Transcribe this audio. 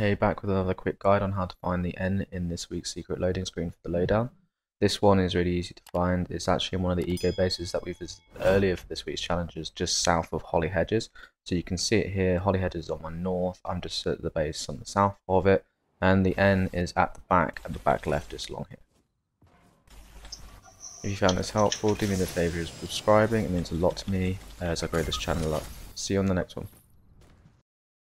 Hey, back with another quick guide on how to find the N in this week's secret loading screen for the lowdown. This one is really easy to find. It's actually in one of the Ego bases that we visited earlier for this week's challenges, just south of Holly Hedges. So you can see it here, Holly Hedges is on my north, I'm just at the base on the south of it, and the N is at the back left, just along here. If you found this helpful, do me the favour of subscribing, it means a lot to me as I grow this channel up. See you on the next one.